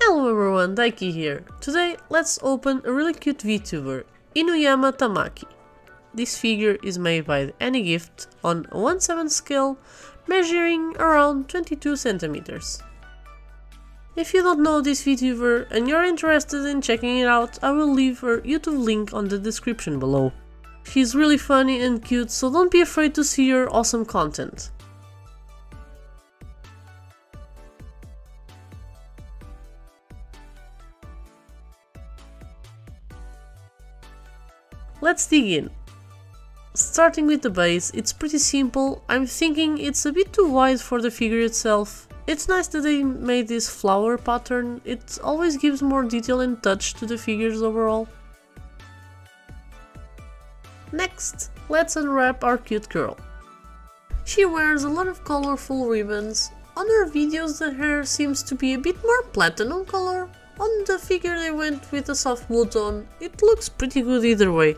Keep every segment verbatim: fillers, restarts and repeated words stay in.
Hello everyone, Daiki here. Today let's open a really cute VTuber, Inuyama Tamaki. This figure is made by AniGift on a one seventh scale, measuring around twenty-two centimeters. If you don't know this VTuber and you're interested in checking it out, I will leave her YouTube link on the description below. She's really funny and cute, so don't be afraid to see her awesome content. Let's dig in. Starting with the base, it's pretty simple. I'm thinking it's a bit too wide for the figure itself. It's nice that they made this flower pattern, it always gives more detail and touch to the figures overall. Next, let's unwrap our cute girl. She wears a lot of colorful ribbons. On her videos the hair seems to be a bit more platinum color. On the figure they went with a soft blue tone, it looks pretty good either way.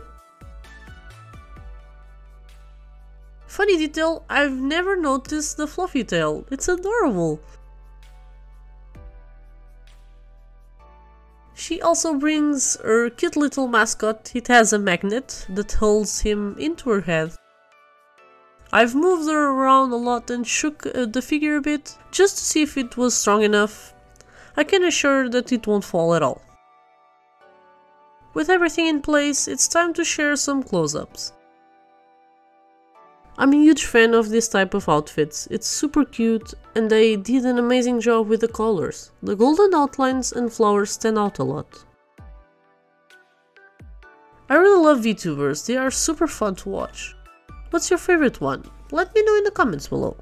Funny detail, I've never noticed the fluffy tail, it's adorable! She also brings her cute little mascot, it has a magnet that holds him into her head. I've moved her around a lot and shook uh, the figure a bit, just to see if it was strong enough. I can assure that it won't fall at all. With everything in place, it's time to share some close-ups. I'm a huge fan of this type of outfits, it's super cute and they did an amazing job with the colors. The golden outlines and flowers stand out a lot. I really love VTubers, they are super fun to watch. What's your favorite one? Let me know in the comments below.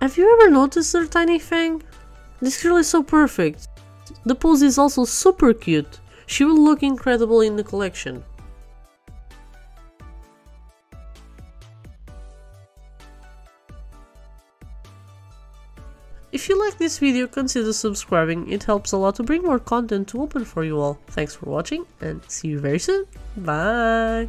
Have you ever noticed her tiny fang? This girl is so perfect. The pose is also super cute. She will look incredible in the collection. If you like this video, consider subscribing, it helps a lot to bring more content to open for you all. Thanks for watching and see you very soon, bye!